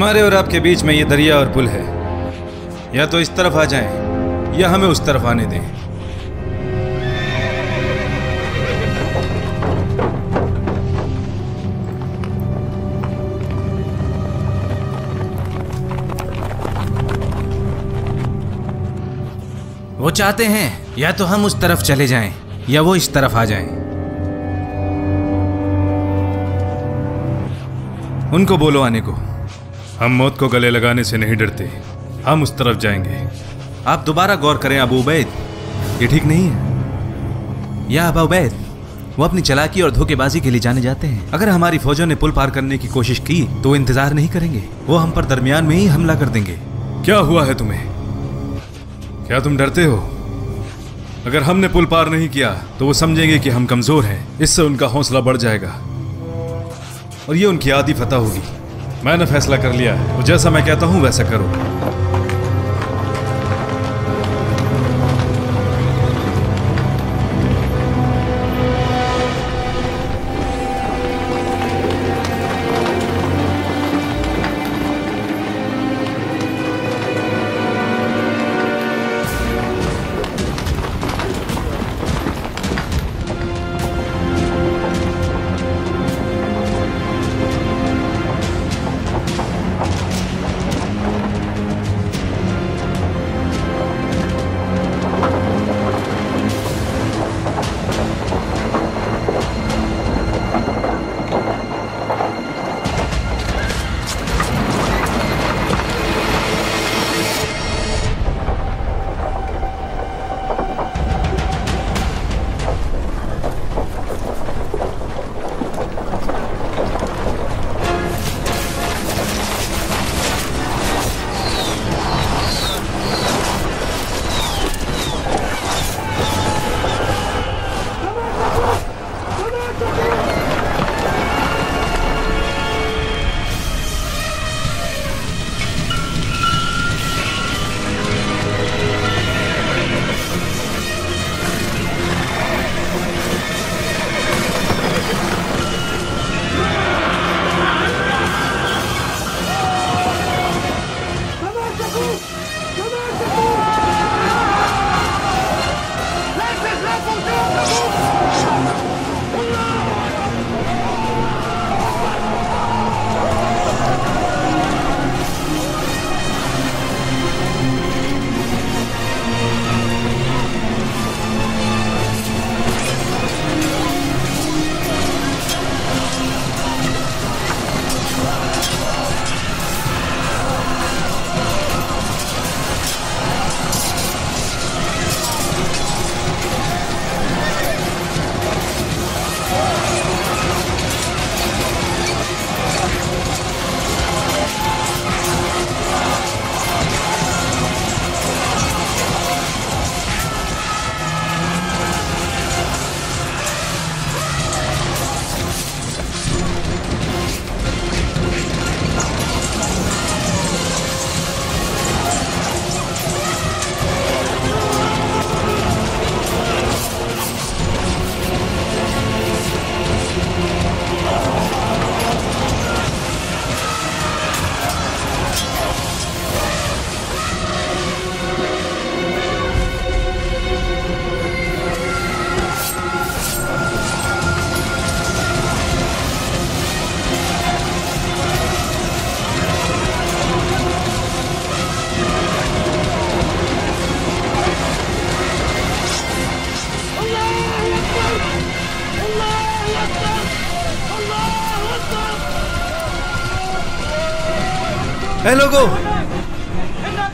हमारे और आपके बीच में ये दरिया और पुल है, या तो इस तरफ आ जाएं, या हमें उस तरफ आने दें। वो चाहते हैं या तो हम उस तरफ चले जाएं, या वो इस तरफ आ जाएं। उनको बोलो आने को। हम मौत को गले लगाने से नहीं डरते, हम उस तरफ जाएंगे। आप दोबारा गौर करें अबू उबैद, ये ठीक नहीं है। या अबू उबैद, वो अपनी चालाकी और धोखेबाजी के लिए जाने जाते हैं। अगर हमारी फौजों ने पुल पार करने की कोशिश की तो वो इंतजार नहीं करेंगे, वो हम पर दरमियान में ही हमला कर देंगे। क्या हुआ है तुम्हें? क्या तुम डरते हो? अगर हमने पुल पार नहीं किया तो वो समझेंगे कि हम कमजोर हैं, इससे उनका हौसला बढ़ जाएगा और ये उनकी आधी फतह होगी। मैंने फैसला कर लिया है, और जैसा मैं कहता हूं वैसा करो।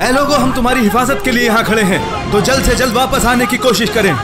ए लोगो, हम तुम्हारी हिफाजत के लिए यहाँ खड़े हैं, तो जल्द से जल्द वापस आने की कोशिश करें।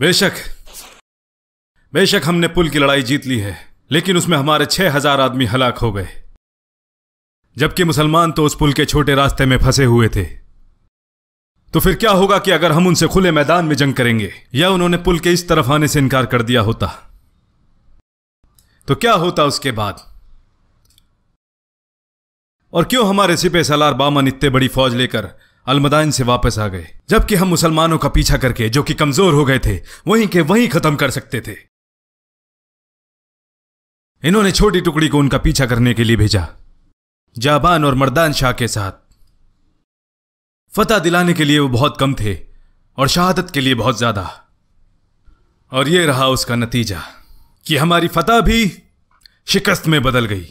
बेशक हमने पुल की लड़ाई जीत ली है, लेकिन उसमें हमारे 6,000 आदमी हलाक हो गए, जबकि मुसलमान तो उस पुल के छोटे रास्ते में फंसे हुए थे। तो फिर क्या होगा कि अगर हम उनसे खुले मैदान में जंग करेंगे या उन्होंने पुल के इस तरफ आने से इनकार कर दिया होता तो क्या होता उसके बाद? और क्यों हमारे सिपह सालार बामन इतने बड़ी फौज लेकर अलमदाइन से वापस आ गए, जबकि हम मुसलमानों का पीछा करके, जो कि कमजोर हो गए थे, वहीं के वहीं खत्म कर सकते थे। इन्होंने छोटी टुकड़ी को उनका पीछा करने के लिए भेजा, जबान और मर्दान शाह के साथ। फतह दिलाने के लिए वो बहुत कम थे और शहादत के लिए बहुत ज्यादा, और ये रहा उसका नतीजा कि हमारी फतह भी शिकस्त में बदल गई,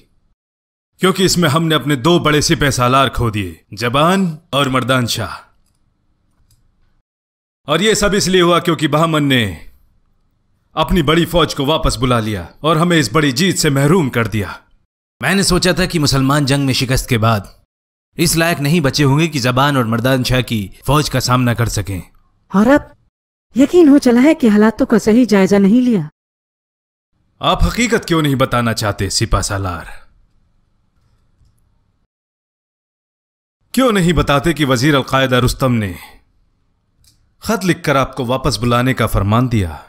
क्योंकि इसमें हमने अपने 2 बड़े सिपह सालार खो दिए, जबान और मर्दान शाह। और यह सब इसलिए हुआ क्योंकि बहमन ने अपनी बड़ी फौज को वापस बुला लिया और हमें इस बड़ी जीत से महरूम कर दिया। मैंने सोचा था कि मुसलमान जंग में शिकस्त के बाद इस लायक नहीं बचे होंगे कि जबान और मर्दान शाह की फौज का सामना कर सकें, और अब यकीन हो चला है कि हालातों का सही जायजा नहीं लिया। आप हकीकत क्यों नहीं बताना चाहते सिपा सालार? क्यों नहीं बताते कि वजीर उकायदा रुस्तम ने खत लिखकर आपको वापस बुलाने का फरमान दिया?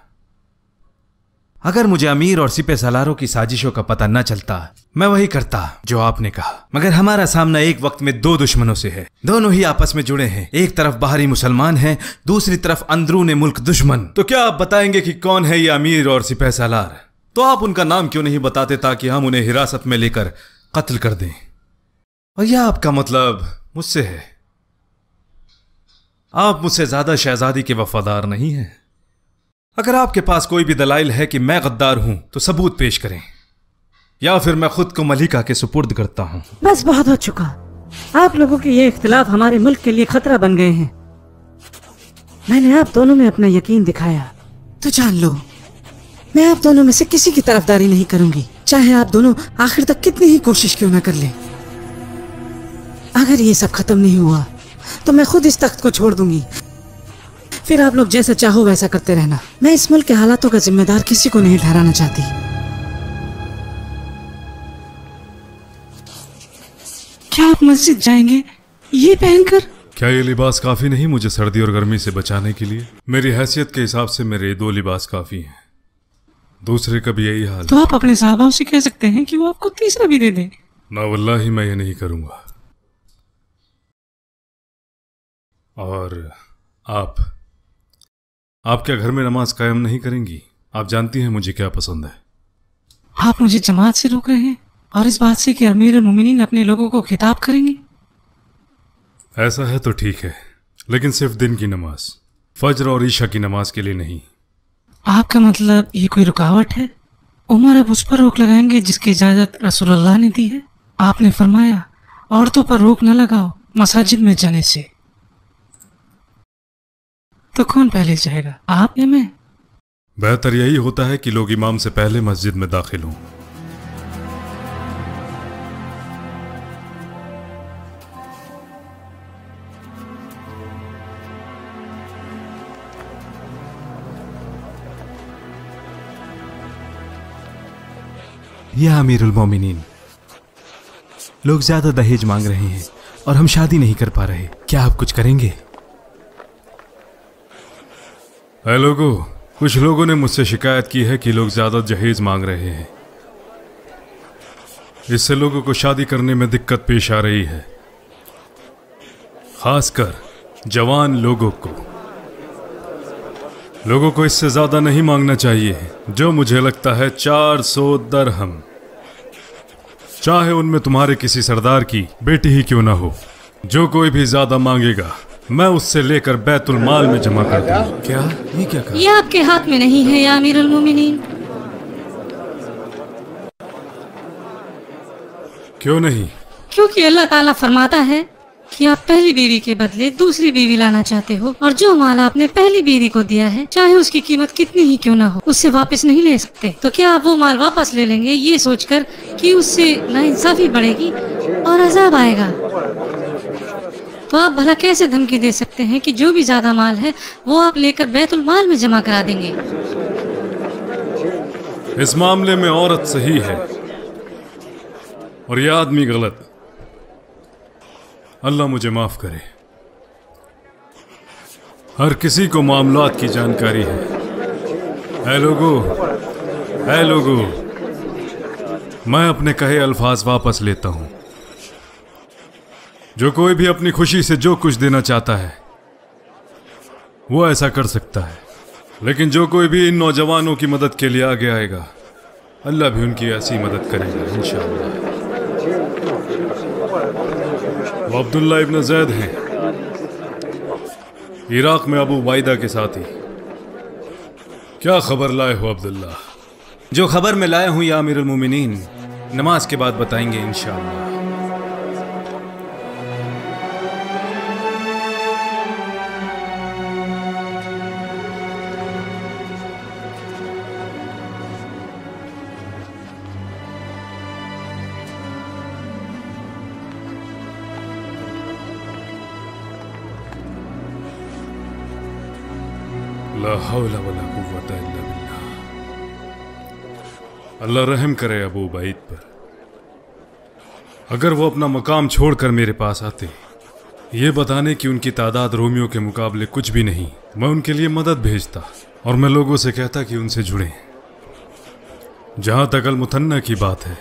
अगर मुझे अमीर और सिपह सालारों की साजिशों का पता न चलता, मैं वही करता जो आपने कहा। मगर हमारा सामना एक वक्त में 2 दुश्मनों से है, दोनों ही आपस में जुड़े हैं। एक तरफ बाहरी मुसलमान हैं, दूसरी तरफ अंदरूनी मुल्क दुश्मन। तो क्या आप बताएंगे कि कौन है ये अमीर और सिपह सालार? तो आप उनका नाम क्यों नहीं बताते ताकि हम उन्हें हिरासत में लेकर कत्ल कर दें? और यह आपका मतलब मुझसे है? आप मुझसे ज्यादा शहजादी के वफादार नहीं हैं। अगर आपके पास कोई भी दलाइल है कि मैं गद्दार हूं तो सबूत पेश करें, या फिर मैं खुद को मलिका के सुपुर्द करता हूं। बस बहुत हो चुका। आप लोगों के ये इख्तिलाफ हमारे मुल्क के लिए खतरा बन गए हैं। मैंने आप दोनों में अपना यकीन दिखाया, तो जान लो मैं आप दोनों में से किसी की तरफदारी नहीं करूंगी, चाहे आप दोनों आखिर तक कितनी ही कोशिश क्यों न कर लें। अगर ये सब खत्म नहीं हुआ तो मैं खुद इस तख्त को छोड़ दूंगी, फिर आप लोग जैसा चाहो वैसा करते रहना। मैं इस मुल्क के हालातों का जिम्मेदार किसी को नहीं ठहराना चाहती। क्या आप मस्जिद जाएंगे ये पहनकर? क्या ये लिबास काफी नहीं मुझे सर्दी और गर्मी से बचाने के लिए? मेरी हैसियत के हिसाब से मेरे ये 2 लिबास काफी हैं, दूसरे का भी यही हाल। तो आप अपने साहबाओं से कह सकते हैं कि वो आपको तीसरा भी दे दें। ना वल्लाही मैं ये नहीं करूँगा। और आप क्या घर में नमाज कायम नहीं करेंगी? आप जानती हैं मुझे क्या पसंद है। आप मुझे जमात से रोक रहे हैं, और इस बात से कि अमीर मुमिनीन अपने लोगों को खिताब करेंगे। ऐसा है तो ठीक है, लेकिन सिर्फ दिन की नमाज, फज्र और ईशा की नमाज के लिए नहीं। आपका मतलब ये कोई रुकावट है? उमर अब उस पर रोक लगाएंगे जिसकी इजाज़त रसूलुल्लाह ने दी है। आपने फरमाया औरतों पर रोक न लगाओ मसाजिद में जाने से, तो कौन पहले जाएगा, आप या मैं? बेहतर यही होता है कि लोग इमाम से पहले मस्जिद में दाखिल हों। या अमीरुल मोमिनीन, लोग ज्यादा दहेज मांग रहे हैं और हम शादी नहीं कर पा रहे, क्या आप कुछ करेंगे? है लोगो, कुछ लोगों ने मुझसे शिकायत की है कि लोग ज्यादा दहेज मांग रहे हैं, इससे लोगों को शादी करने में दिक्कत पेश आ रही है, खासकर जवान लोगों को। लोगों को इससे ज्यादा नहीं मांगना चाहिए, जो मुझे लगता है 400 दरहम, चाहे उनमें तुम्हारे किसी सरदार की बेटी ही क्यों ना हो। जो कोई भी ज्यादा मांगेगा मैं उससे लेकर बैतुल माल में जमा कर दूं। क्या ये क्या कहा? ये आपके हाथ में नहीं है या अमीरुल मोमिनीन। क्यों नहीं? क्योंकि अल्लाह ताला फरमाता है कि आप पहली बीवी के बदले दूसरी बीवी लाना चाहते हो, और जो माल आपने पहली बीवी को दिया है, चाहे उसकी कीमत कितनी ही क्यों ना हो, उससे वापस नहीं ले सकते। तो क्या आप वो माल वापस ले लेंगे ये सोचकर कि उससे नाइंसाफी बढ़ेगी और अजाब आएगा? तो आप भला कैसे धमकी दे सकते हैं कि जो भी ज़्यादा माल है वो आप लेकर बैतुल माल में जमा करा देंगे। इस मामले में औरत सही है और यह आदमी गलत। अल्लाह मुझे माफ़ करे। हर किसी को मामलात की जानकारी है। ऐ लोगो, मैं अपने कहे अल्फाज वापस लेता हूँ। जो कोई भी अपनी खुशी से जो कुछ देना चाहता है वो ऐसा कर सकता है, लेकिन जो कोई भी इन नौजवानों की मदद के लिए आगे आएगा अल्लाह भी उनकी ऐसी मदद करेगा इंशाअल्लाह। वो अब्दुल्ला इब्न जैद हैं, इराक में अबू वायदा के साथी। क्या खबर लाए हो अब्दुल्ला? जो खबर मैं लाया हूँ या अमीरुल मोमिनीन, नमाज के बाद बताएंगे इंशाअल्लाह। अल्लाह रहम करे अबू उबैद पर। अगर वो अपना मकाम छोड़कर मेरे पास आते ये बताने कि उनकी तादाद रोमियों के मुकाबले कुछ भी नहीं, मैं उनके लिए मदद भेजता और मैं लोगों से कहता कि उनसे जुड़ें। जहाँ तक अल-मुथन्ना की बात है,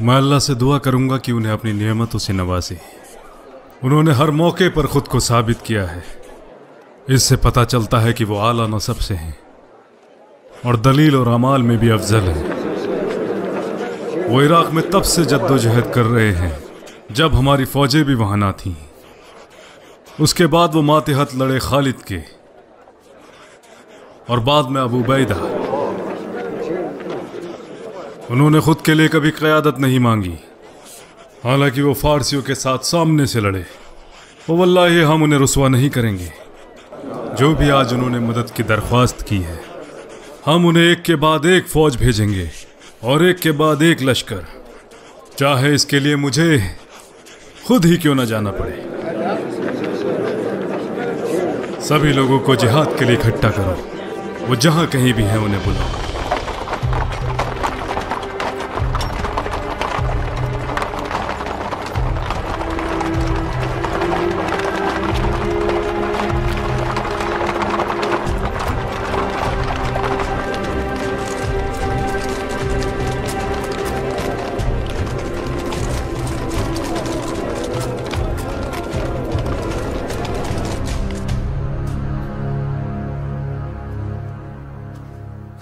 मैं अल्लाह से दुआ करूँगा कि उन्हें अपनी नेमतों से नवाजे। उन्होंने हर मौके पर ख़ुद को साबित किया है। इससे पता चलता है कि वो आला नसब से हैं और दलील और अमाल में भी अफजल हैं। वो इराक़ में तब से जद्दोजहद कर रहे हैं जब हमारी फ़ौजें भी वहाँ ना थीं। उसके बाद वो मातहत लड़े खालिद के और बाद में अबू उबैदा। उन्होंने ख़ुद के लिए कभी क़यादत नहीं मांगी, हालांकि वो फ़ारसियों के साथ सामने से लड़े। वो वल्लाही हम उन्हें रुसवा नहीं करेंगे। जो भी आज उन्होंने मदद की दरख्वास्त की है, हम उन्हें एक के बाद एक फ़ौज भेजेंगे और एक के बाद एक लश्कर, चाहे इसके लिए मुझे खुद ही क्यों ना जाना पड़े। सभी लोगों को जिहाद के लिए इकट्ठा करो, वो जहां कहीं भी हैं उन्हें बुलाओ।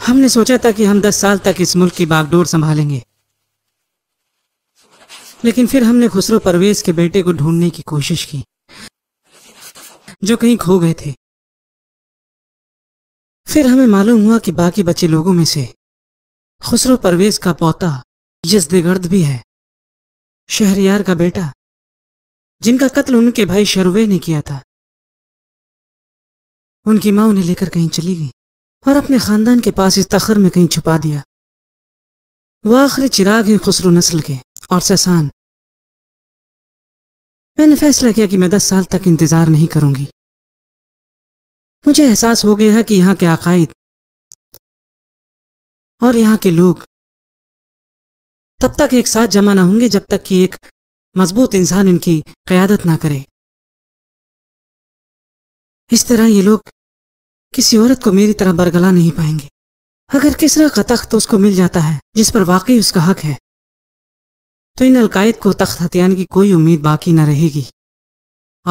हमने सोचा था कि हम 10 साल तक इस मुल्क की बागडोर संभालेंगे, लेकिन फिर हमने खुसरो परवेज के बेटे को ढूंढने की कोशिश की जो कहीं खो गए थे। फिर हमें मालूम हुआ कि बाकी बचे लोगों में से खुसरो परवेज का पोता यजदिगर्द भी है, शहरियार का बेटा, जिनका कत्ल उनके भाई शर्वे ने किया था। उनकी माँ उन्हें लेकर कहीं चली गई और अपने खानदान के पास इस तखर में कहीं छुपा दिया। वह आखिरी चिराग हैं खुसरो नस्ल के और ससान। मैंने फैसला किया कि मैं 10 साल तक इंतजार नहीं करूंगी। मुझे एहसास हो गया कि यहाँ के अकायद और यहाँ के लोग तब तक एक साथ जमा ना होंगे जब तक कि एक मजबूत इंसान इनकी क़यादत ना करे। इस तरह ये लोग किसी औरत को मेरी तरह बरगला नहीं पाएंगे। अगर किसरा का तख्त तो उसको मिल जाता है जिस पर वाकई उसका हक है, तो इन अलकायद को तख्त हथियाने की कोई उम्मीद बाकी न रहेगी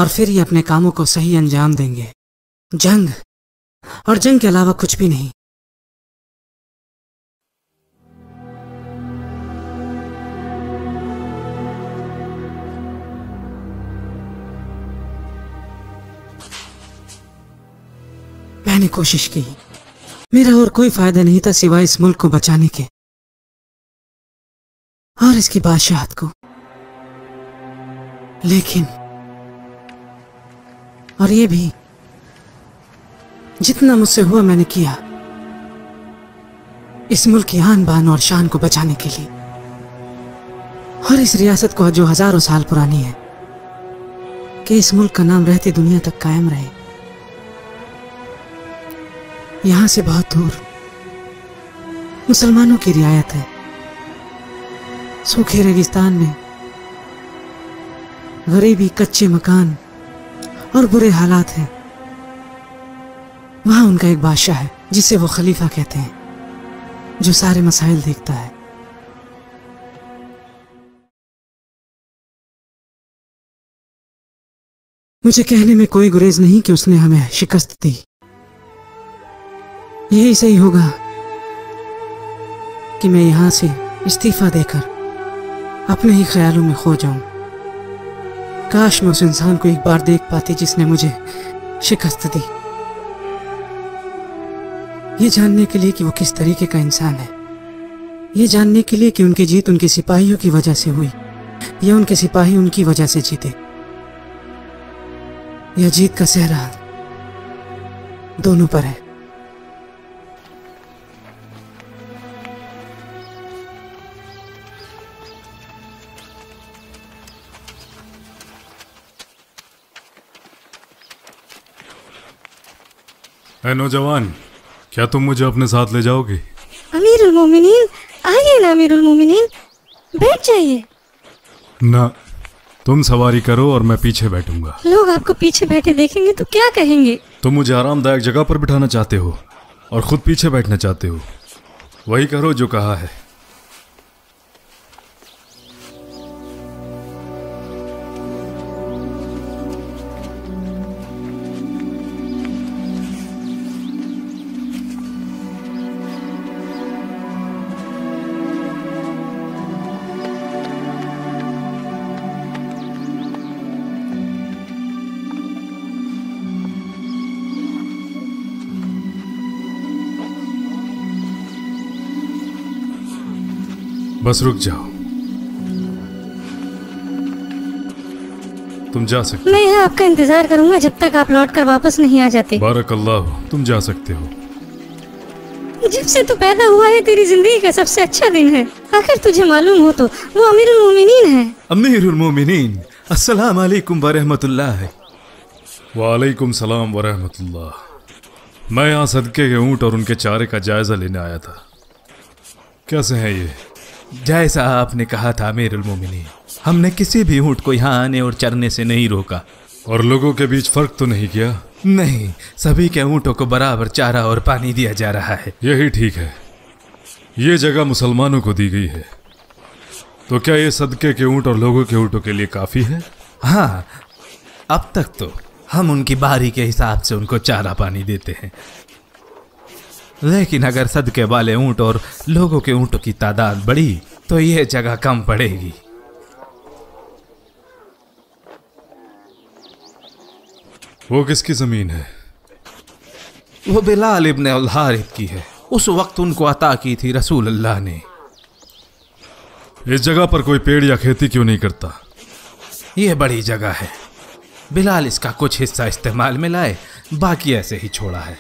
और फिर ये अपने कामों को सही अंजाम देंगे। जंग और जंग के अलावा कुछ भी नहीं। मैंने कोशिश की, मेरा और कोई फायदा नहीं था सिवाय इस मुल्क को बचाने के और इसकी बादशाहत को। लेकिन और ये भी जितना मुझसे हुआ मैंने किया इस मुल्क की आन बान और शान को बचाने के लिए और इस रियासत को जो हजारों साल पुरानी है कि इस मुल्क का नाम रहती दुनिया तक कायम रहे। यहां से बहुत दूर मुसलमानों की रियायत है। सूखे रेगिस्तान में गरीबी, कच्चे मकान और बुरे हालात हैं। वहां उनका एक बादशाह है जिसे वो खलीफा कहते हैं, जो सारे मसाइल देखता है। मुझे कहने में कोई गुरेज नहीं कि उसने हमें शिकस्त दी। यही सही होगा कि मैं यहां से इस्तीफा देकर अपने ही ख्यालों में खो जाऊं। काश मैं उस इंसान को एक बार देख पाती जिसने मुझे शिकस्त दी, ये जानने के लिए कि वो किस तरीके का इंसान है, ये जानने के लिए कि उनकी जीत उनके सिपाहियों की वजह से हुई या उनके सिपाही उनकी वजह से जीते। यह जीत का सेहरा दोनों पर है। ऐ नौजवान, क्या तुम मुझे अपने साथ ले जाओगे? अमीरुल मोमिनीन, आइए ना अमीरुल मोमिनीन, बैठ जाइए ना। तुम सवारी करो और मैं पीछे बैठूंगा। लोग आपको पीछे बैठे देखेंगे तो क्या कहेंगे? तुम मुझे आरामदायक जगह पर बिठाना चाहते हो और खुद पीछे बैठना चाहते हो। वही करो जो कहा है। बस रुक जाओ, तुम जा सकते हो। मैं यहाँ आपका इंतजार करूंगा जब तक आप लौट कर वापस नहीं आ जाते। बारकल्लाह, तुम जा सकते हो। जब से तू पैदा हुआ है तेरी जिंदगी का सबसे अच्छा दिन है। आखिर तुझे मालूम हो तो वो अमीरुल मोमिनीन है। अमीरुल मोमिनीन, अस्सलाम वालेकुम वरहमतुल्लाह। वालेकुम सलाम वरहमतुल्लाह। मैं यहाँ सदके के ऊँट और उनके चारे का जायजा लेने आया था। कैसे है ये? जैसा आपने कहा था अमीरुल मोमिनीन, हमने किसी भी ऊँट को यहाँ आने और चरने से नहीं रोका। और लोगों के बीच फर्क तो नहीं किया? नहीं, सभी के ऊँटों को बराबर चारा और पानी दिया जा रहा है। यही ठीक है। ये जगह मुसलमानों को दी गई है, तो क्या ये सदके के ऊँट और लोगों के ऊँटों के लिए काफ़ी है? हाँ, अब तक तो हम उनकी बारी के हिसाब से उनको चारा पानी देते हैं, लेकिन अगर सदके वाले ऊँट और लोगों के ऊँटों की तादाद बढ़ी तो यह जगह कम पड़ेगी। वो किसकी जमीन है? वो बिलाल इब्ने अल हारिथ की है। उस वक्त उनको अता की थी रसूलुल्लाह ने। इस जगह पर कोई पेड़ या खेती क्यों नहीं करता? यह बड़ी जगह है। बिलाल इसका कुछ हिस्सा इस्तेमाल में लाए, बाकी ऐसे ही छोड़ा है।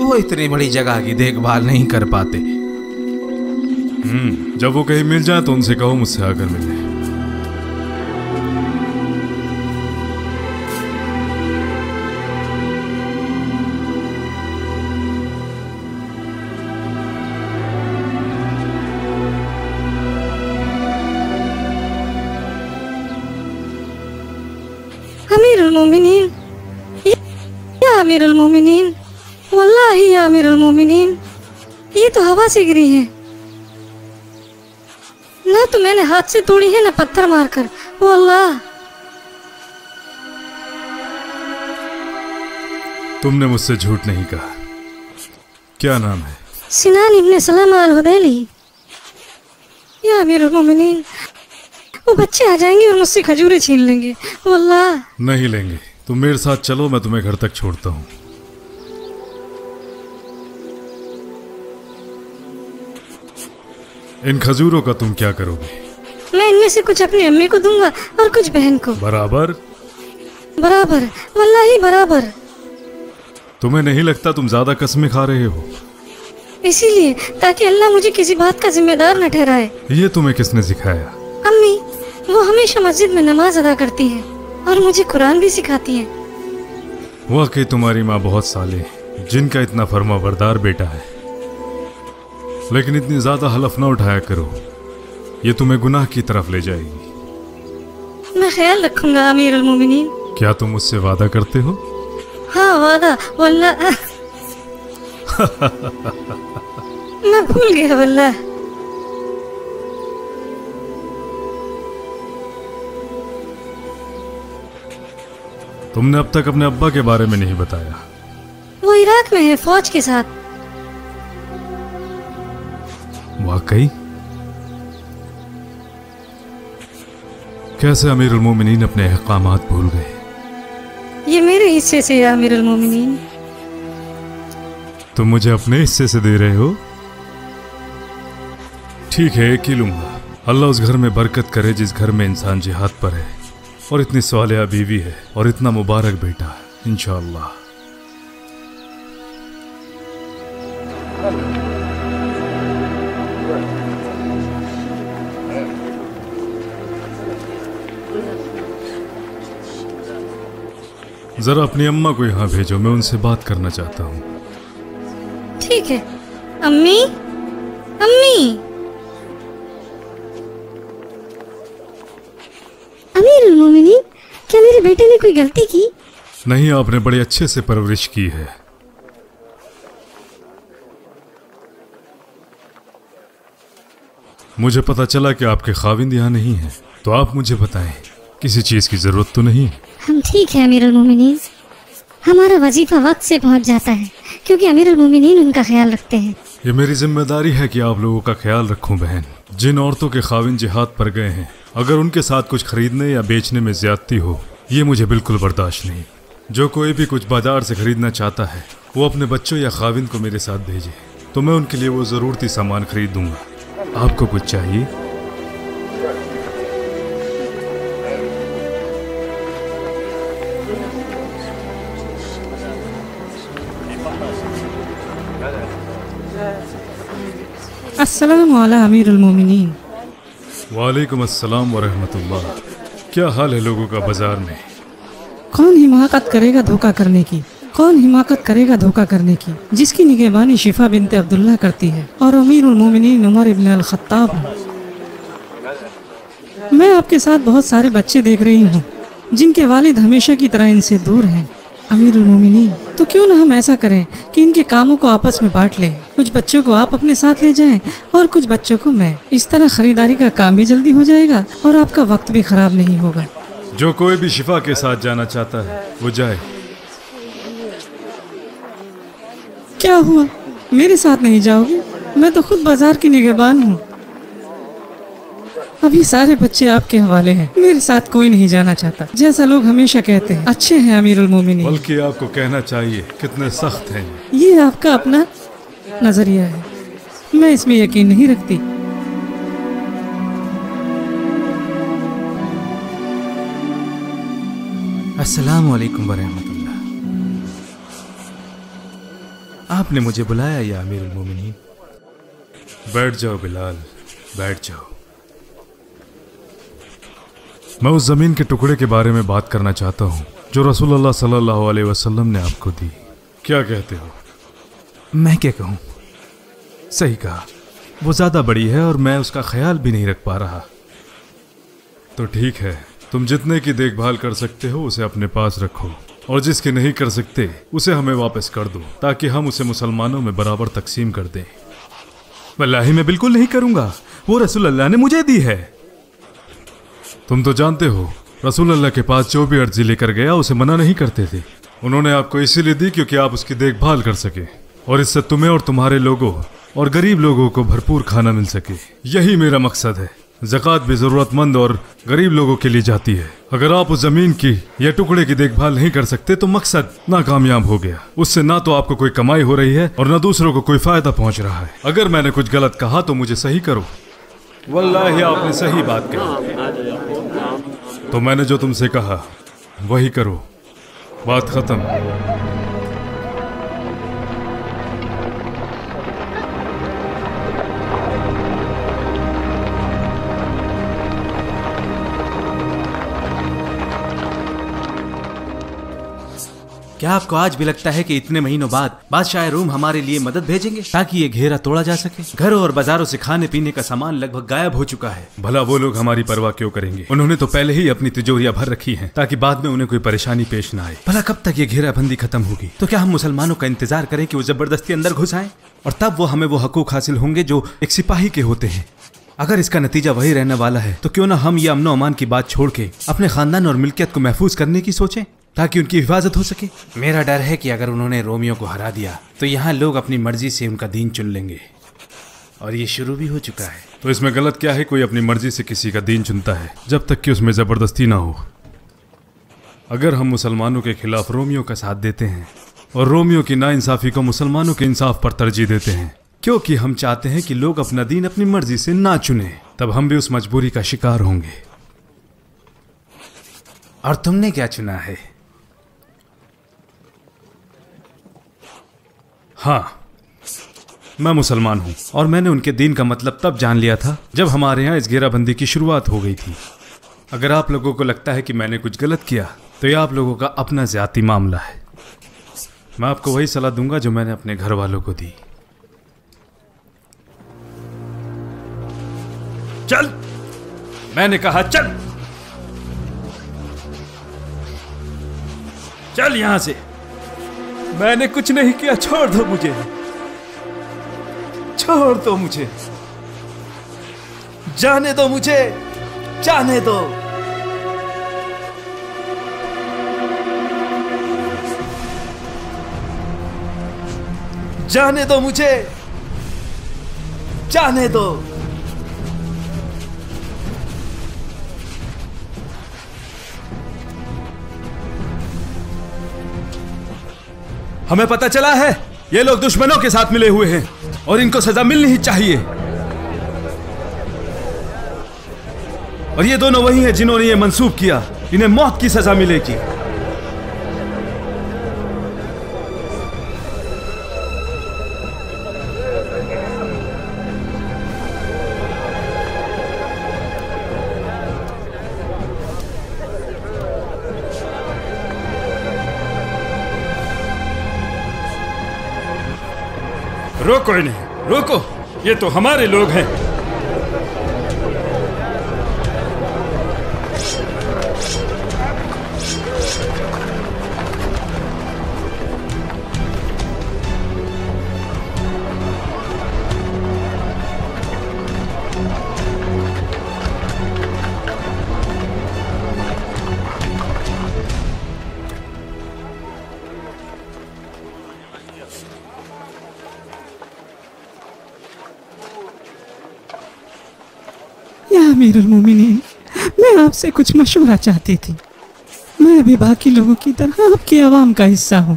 वो इतनी बड़ी जगह की देखभाल नहीं कर पाते। जब वो कहीं मिल जाए तो उनसे कहो मुझसे आकर मिले। अमीरुल मोमिनीन, या अमीरुल मोमिनीन, वल्लाही या अमीरुल मोमिनीन, ये तो हवा से गिरी है। ना तो मैंने हाथ से तोड़ी है ना पत्थर मारकर। वल्लाह, तुमने मुझसे झूठ नहीं कहा। क्या नाम है? सिनान इब्ने सलम अल-हुदैली। या अमीरुल मोमिनीन, वो बच्चे आ जाएंगे और मुझसे खजूरें छीन लेंगे। वल्लाह नहीं लेंगे। तुम मेरे साथ चलो, मैं तुम्हें घर तक छोड़ता हूँ। इन खजूरों का तुम क्या करोगे? मैं इनमें से कुछ अपनी अम्मी को दूंगा और कुछ बहन को। बराबर? बराबर, वल्लाही बराबर। तुम्हें नहीं लगता तुम ज्यादा कसमें खा रहे हो? इसीलिए ताकि अल्लाह मुझे किसी बात का जिम्मेदार न ठहराए। ये तुम्हें किसने सिखाया? अम्मी। वो हमेशा मस्जिद में नमाज अदा करती है और मुझे कुरान भी सिखाती हैं। वाकई तुम्हारी माँ बहुत साले, जिनका इतना फर्माबरदार बेटा है। लेकिन इतनी ज्यादा हलफ ना उठाया करो, ये तुम्हें गुनाह की तरफ ले जाएगी। मैं ख्याल रखूंगा अमीर अल मोमिनीन। क्या तुम मुझसे वादा करते हो? हाँ वादा, वल्लाह। मैं भूल गया वल्लाह। तुमने अब तक अपने अब्बा के बारे में नहीं बताया। वो इराक में है फौज के साथ। वाकई कैसे अमीर अल मोमिनीन अपने अहकामात भूल गए। ये मेरे हिस्से से है अमीर अल मोमिनीन। तुम मुझे अपने हिस्से से दे रहे हो? ठीक है, एक ही लूंगा। अल्लाह उस घर में बरकत करे जिस घर में इंसान जिहाद पर है और इतनी सालिहा बीवी है और इतना मुबारक बेटा है, इंशाअल्लाह। जरा अपनी अम्मा को यहाँ भेजो, मैं उनसे बात करना चाहता हूँ। ठीक है। अम्मी, अम्मी। अमीर अल मोमिनीन, क्या मेरे बेटे ने कोई गलती की? नहीं, आपने बड़े अच्छे से परवरिश की है। मुझे पता चला कि आपके खाविंद यहाँ नहीं है, तो आप मुझे बताएं, किसी चीज की जरूरत तो नहीं? हम ठीक है अमीर अल मोमिनीन, हमारा वजीफा वक्त से पहुंच जाता है क्योंकि अमीर अल मोमिनीन उनका ख्याल रखते हैं। ये मेरी जिम्मेदारी है कि आप लोगों का ख्याल रखूं। बहन, जिन औरतों के खाविंद जिहाद पर गए हैं, अगर उनके साथ कुछ खरीदने या बेचने में ज्यादती हो, ये मुझे बिल्कुल बर्दाश्त नहीं। जो कोई भी कुछ बाजार से खरीदना चाहता है वो अपने बच्चों या खाविंद को मेरे साथ भेजे, तो मैं उनके लिए वो ज़रूरती सामान खरीद दूंगा। आपको कुछ चाहिए? अस्सलाम अमीरुल मोमिनीन। वालेकुम अस्सलाम व रहमतुल्लाह। क्या हाल है लोगों का बाजार में? कौन हिमाकत करेगा धोखा करने की, कौन हिमाकत करेगा धोखा करने की, जिसकी निगहबानी शिफा बिनते अब्दुल्ला करती है और अमीरुल मोमिनीन उमर इब्न अल खत्ताब हूँ। मैं आपके साथ बहुत सारे बच्चे देख रही हूँ जिनके वालिद हमेशा की तरह इनसे दूर हैं। अमीरुल मोमिनीन, तो क्यों ना हम ऐसा करें कि इनके कामों को आपस में बांट लें। कुछ बच्चों को आप अपने साथ ले जाएं और कुछ बच्चों को मैं। इस तरह खरीदारी का काम भी जल्दी हो जाएगा और आपका वक्त भी खराब नहीं होगा। जो कोई भी शिफा के साथ जाना चाहता है वो जाए। क्या हुआ, मेरे साथ नहीं जाओगे? मैं तो खुद बाजार की निगहबान हूँ। अभी सारे बच्चे आपके हवाले हैं, मेरे साथ कोई नहीं जाना चाहता। जैसा लोग हमेशा कहते हैं, अच्छे हैं अमीरुल मोमिनीन। बल्कि आपको कहना चाहिए कितने सख्त हैं। ये आपका अपना नजरिया है, मैं इसमें यकीन नहीं रखती। अस्सलाम वालेकुम वरहमतुल्लाह। आपने मुझे बुलाया या अमीरुल मोमिनीन? बैठ जाओ बिलाल, बैठ जाओ। मैं उस ज़मीन के टुकड़े के बारे में बात करना चाहता हूँ जो रसूलुल्लाह सल्लल्लाहु अलैहि वसल्लम ने आपको दी। क्या कहते हो? मैं क्या कहूँ, सही कहा, वो ज़्यादा बड़ी है और मैं उसका ख्याल भी नहीं रख पा रहा। तो ठीक है, तुम जितने की देखभाल कर सकते हो उसे अपने पास रखो और जिसके नहीं कर सकते उसे हमें वापस कर दो ताकि हम उसे मुसलमानों में बराबर तकसीम कर दें। वल्लाही मैं बिल्कुल नहीं करूँगा, वो रसूलुल्लाह ने मुझे दी है। तुम तो जानते हो रसूलुल्लाह के पास जो भी अर्जी लेकर गया उसे मना नहीं करते थे। उन्होंने आपको इसीलिए दी क्योंकि आप उसकी देखभाल कर सके और इससे तुम्हें और तुम्हारे लोगों और गरीब लोगों को भरपूर खाना मिल सके। यही मेरा मकसद है। ज़कात भी ज़रूरतमंद और गरीब लोगों के लिए जाती है। अगर आप उस ज़मीन की या टुकड़े की देखभाल नहीं कर सकते तो मकसद नाकामयाब हो गया। उससे ना तो आपको कोई कमाई हो रही है और ना दूसरों को कोई फ़ायदा पहुँच रहा है। अगर मैंने कुछ गलत कहा तो मुझे सही करो। वल्लाही आपने सही बात कही, तो मैंने जो तुमसे कहा वही करो, बात खत्म। क्या आपको आज भी लगता है कि इतने महीनों बाद बादशाह रूम हमारे लिए मदद भेजेंगे ताकि ये घेरा तोड़ा जा सके? घरों और बाजारों से खाने पीने का सामान लगभग गायब हो चुका है। भला वो लोग हमारी परवाह क्यों करेंगे? उन्होंने तो पहले ही अपनी तिजोरियां भर रखी हैं ताकि बाद में उन्हें कोई परेशानी पेश न आए। भला कब तक ये घेराबंदी खत्म होगी? तो क्या हम मुसलमानों का इंतजार करें कि वो जबरदस्ती अंदर घुस आए और तब वो हमें वो हकूक हासिल होंगे जो एक सिपाही के होते हैं? अगर इसका नतीजा वही रहने वाला है तो क्यों ना हम ये अमनो अमान की बात छोड़ के अपने खानदान और मिल्कियत को महफूज करने की सोचें ताकि उनकी हिफाजत हो सके। मेरा डर है कि अगर उन्होंने रोमियों को हरा दिया तो यहाँ लोग अपनी मर्जी से उनका दीन चुन लेंगे और ये शुरू भी हो चुका है। तो इसमें गलत क्या है? कोई अपनी मर्जी से किसी का दीन चुनता है जब तक कि उसमें ज़बरदस्ती ना हो। अगर हम मुसलमानों के खिलाफ रोमियों का साथ देते हैं और रोमियों की नाइंसाफ़ी को मुसलमानों के इंसाफ पर तरजीह देते हैं क्योंकि हम चाहते हैं कि लोग अपना दीन अपनी मर्जी से ना चुने, तब हम भी उस मजबूरी का शिकार होंगे। और तुमने क्या चुना है? हाँ, मैं मुसलमान हूँ और मैंने उनके दीन का मतलब तब जान लिया था जब हमारे यहाँ इस घेराबंदी की शुरुआत हो गई थी। अगर आप लोगों को लगता है कि मैंने कुछ गलत किया तो यह आप लोगों का अपना ज़ाती मामला है। मैं आपको वही सलाह दूंगा जो मैंने अपने घर वालों को दी। चल, मैंने कहा चल चल यहां से। मैंने कुछ नहीं किया, छोड़ दो मुझे, छोड़ दो मुझे, जाने दो मुझे, जाने दो। जाने दो मुझे, जाने दो। हमें पता चला है ये लोग दुश्मनों के साथ मिले हुए हैं और इनको सजा मिलनी ही चाहिए। और ये दोनों वही हैं जिन्होंने ये मंसूब किया, इन्हें मौत की सजा मिलेगी। रोको इन्हें, रोको, ये तो हमारे लोग हैं। अमीरुल मोमिनीन, मैं आपसे कुछ मशवरा चाहती थी। मैं भी बाकी लोगों की तरह आपकी आवाम का हिस्सा हूँ,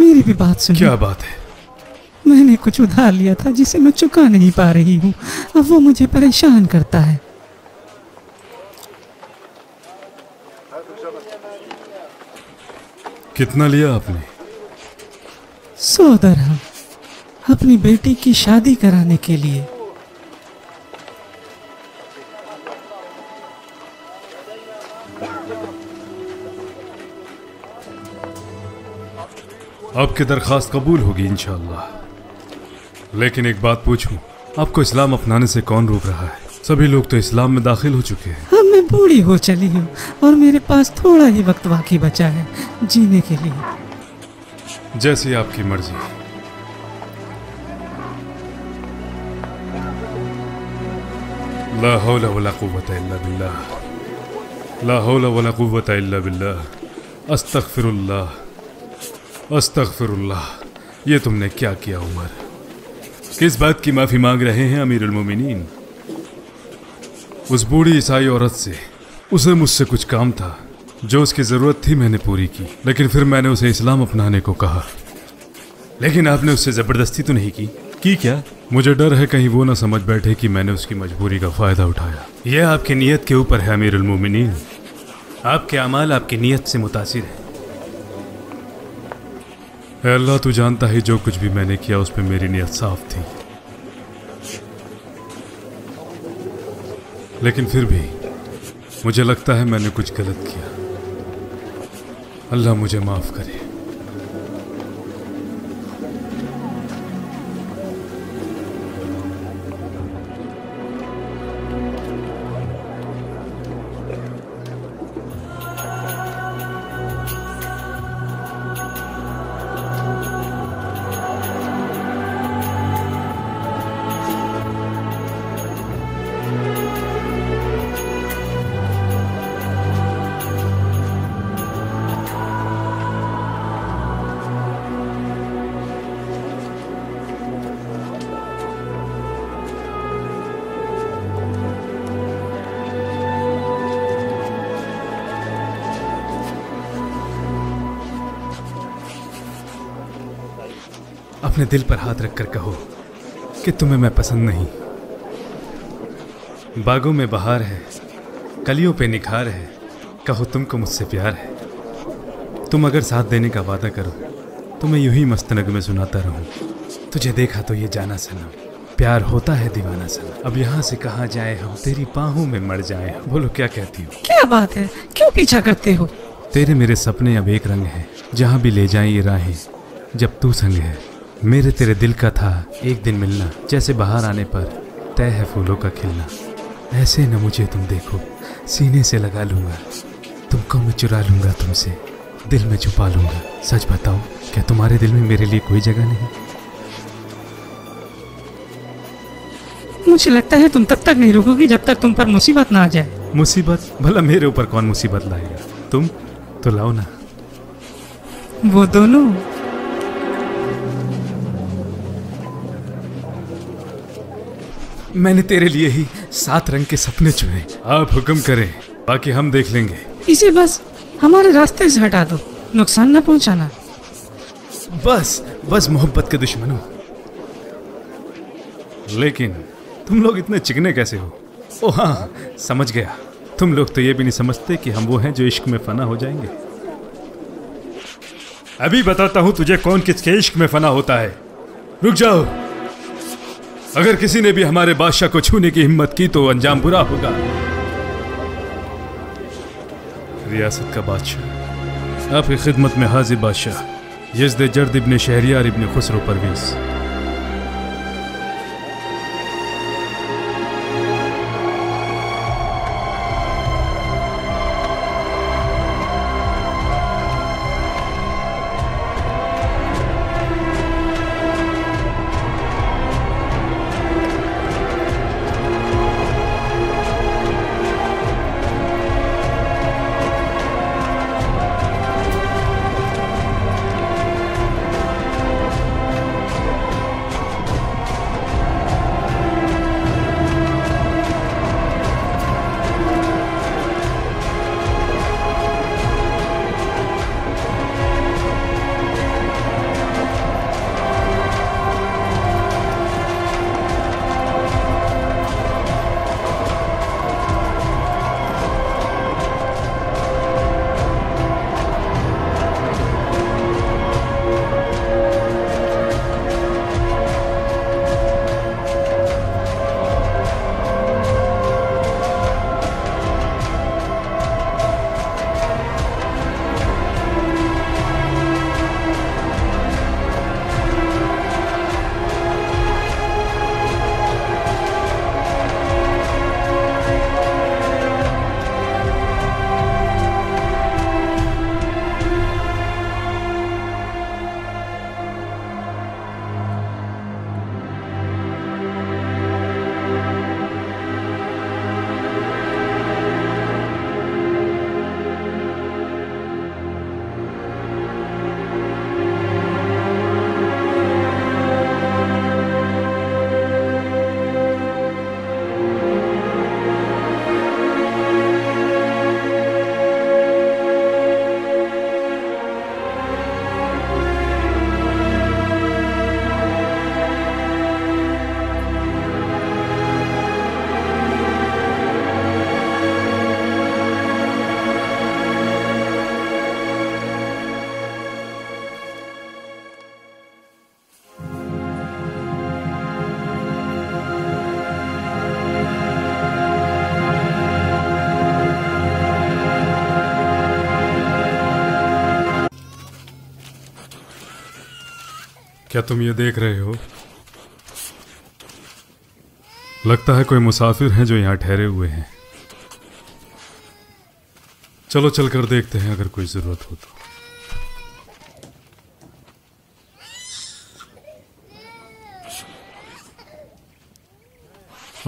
मेरी भी बात सुनिए। क्या बात है? मैंने कुछ उधार लिया था जिसे मैं चुका नहीं पा रही हूँ, अब वो मुझे परेशान करता है। कितना लिया आपने? 100 दरहम, अपनी बेटी की शादी कराने के लिए। आपकी दरख्वास्त कबूल होगी इंशाअल्लाह। लेकिन एक बात पूछूं, आपको इस्लाम अपनाने से कौन रोक रहा है? सभी लोग तो इस्लाम में दाखिल हो चुके हैं। हाँ, मैं बूढ़ी हो चली हूँ और मेरे पास थोड़ा ही वक्त बाकी बचा है जीने के लिए। जैसी आपकी मर्जी। ला हौला वला कुव्वता इल्ला बिल्लाह, ला हौला वला कुव्वता इल्ला बिल्लाह, अस्तगफिरुल्लाह अस्तगफिरुल्लाह। ये तुमने क्या किया उमर? किस बात की माफ़ी मांग रहे हैं अमीरुल मोमिनीन? उस बूढ़ी ईसाई औरत से, उसे मुझसे कुछ काम था जो उसकी ज़रूरत थी, मैंने पूरी की, लेकिन फिर मैंने उसे इस्लाम अपनाने को कहा। लेकिन आपने उससे ज़बरदस्ती तो नहीं की? की क्या? मुझे डर है कहीं वो ना समझ बैठे कि मैंने उसकी मजबूरी का फ़ायदा उठाया। यह आपकी नीयत के ऊपर है अमीरुल मोमिनीन, आपके अमाल आपकी नीयत से मुतासिर है। अल्लाह तू जानता है जो कुछ भी मैंने किया उस पर मेरी नियत साफ थी, लेकिन फिर भी मुझे लगता है मैंने कुछ गलत किया। अल्लाह मुझे माफ़ करे। अपने दिल पर हाथ रखकर कहो कि तुम्हें मैं पसंद नहीं। बागों में बहार है, कलियों पे निखार है, कहो तुमको मुझसे प्यार है। तुम अगर साथ देने का वादा करो तो मैं यूं ही मस्त नगमे सुनाता रहूँ। तुझे देखा तो ये जाना सनम, प्यार होता है दीवाना सनम। अब यहाँ से कहाँ जाए हम, तेरी बाहों में मर जाए हम। बोलो क्या कहती हो? क्या बात है, क्यों पीछा करते हो? तेरे मेरे सपने अब एक रंग है, जहाँ भी ले जाए ये राहें जब तू संग है। मेरे तेरे दिल का था एक दिन मिलना, जैसे बाहर आने पर तय है फूलों का खिलना। ऐसे न मुझे तुम देखो, सीने से लगा लूँगा तुमको, मैं चुरा लूँगा तुमसे, दिल में छुपा लूँगा। सच बताओ, क्या तुम्हारे दिल में मेरे लिए कोई जगह नहीं? मुझे लगता है तुम तब तक नहीं रुकोगी जब तक तुम पर मुसीबत ना आ जाए। मुसीबत? भला मेरे ऊपर कौन मुसीबत लाएगा? तुम तो लाओ ना। वो दोनों। मैंने तेरे लिए ही 7 रंग के सपने चुने, आप हुक्म करें, बाकी हम देख लेंगे। इसे बस हमारे रास्ते से हटा दो, नुकसान न पहुंचाना। बस बस मोहब्बत के दुश्मनों। लेकिन तुम लोग इतने चिकने कैसे हो? ओ हाँ, समझ गया, तुम लोग तो ये भी नहीं समझते कि हम वो हैं जो इश्क में फना हो जाएंगे। अभी बताता हूँ तुझे कौन किसके इश्क में फना होता है। रुक जाओ, अगर किसी ने भी हमारे बादशाह को छूने की हिम्मत की तो अंजाम बुरा होगा। रियासत का बादशाह, आपकी खिदमत में हाजिर बादशाह यजदे जर्द इब्न शहरियार इब्न खुसरो परवीज़। क्या तुम ये देख रहे हो? लगता है कोई मुसाफिर हैं जो यहाँ ठहरे हुए हैं। चलो चलकर देखते हैं अगर कोई जरूरत हो तो।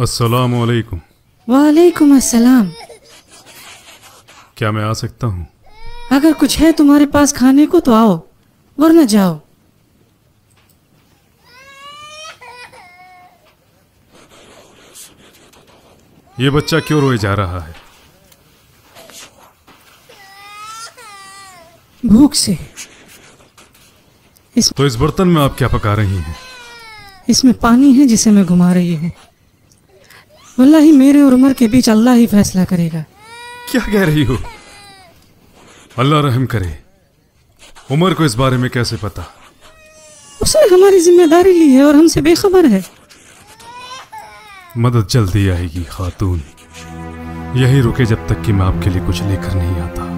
अस्सलाम वालेकुम। वालेकुम अस्सलाम। क्या मैं आ सकता हूँ? अगर कुछ है तुम्हारे पास खाने को तो आओ, वरना जाओ। ये बच्चा क्यों रोए जा रहा है? भूख से। तो इस बर्तन में आप क्या पका रही हैं? इसमें पानी है जिसे मैं घुमा रही हूँ। वल्लाही मेरे और उमर के बीच अल्लाह ही फैसला करेगा। क्या कह रही हो? अल्लाह रहम करे। उमर को इस बारे में कैसे पता? उसने हमारी जिम्मेदारी ली है और हमसे बेखबर है। मदद जल्दी आएगी खातून, यही रुके जब तक कि मैं आपके लिए कुछ लेकर नहीं आता।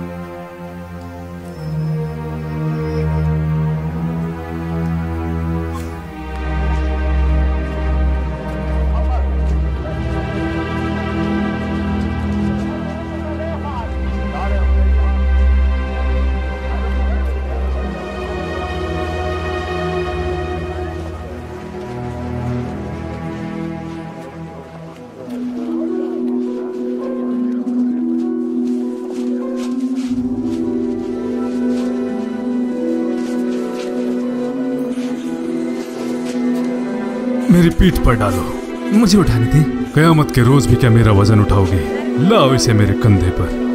मेरी पीठ पर डालो, मुझे उठाने दे। कयामत के रोज भी क्या मेरा वजन उठाओगे? लाओ इसे मेरे कंधे पर।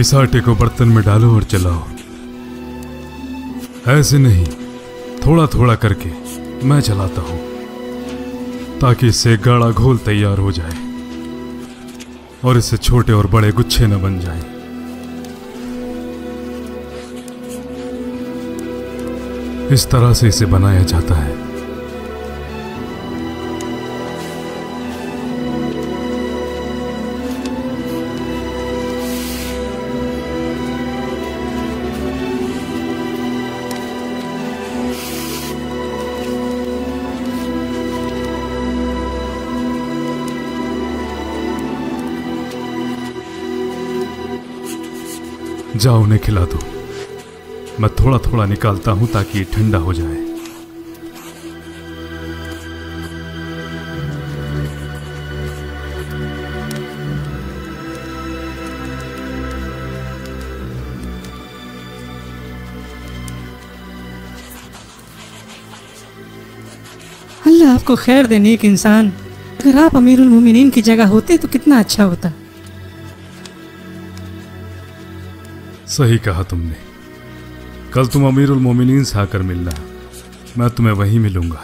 इस आटे को बर्तन में डालो और चलाओ। ऐसे नहीं, थोड़ा थोड़ा करके मैं चलाता हूं ताकि इससे गाढ़ा घोल तैयार हो जाए और इससे छोटे और बड़े गुच्छे न बन जाएं। इस तरह से इसे बनाया जाता है। जाओ उन्हें खिला दो। मैं थोड़ा थोड़ा निकालता हूं ताकि ये ठंडा हो जाए। अल्लाह आपको खैर दे नेक इंसान। अगर आप अमीरुल मोमिनीन की जगह होते तो कितना अच्छा होता। सही कहा तुमने। कल तुम अमीरुल मोमिनीन से आकर मिलना, मैं तुम्हें वहीं मिलूंगा।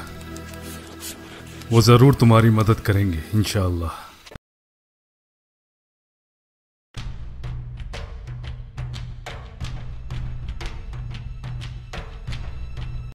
वो ज़रूर तुम्हारी मदद करेंगे इंशाअल्लाह।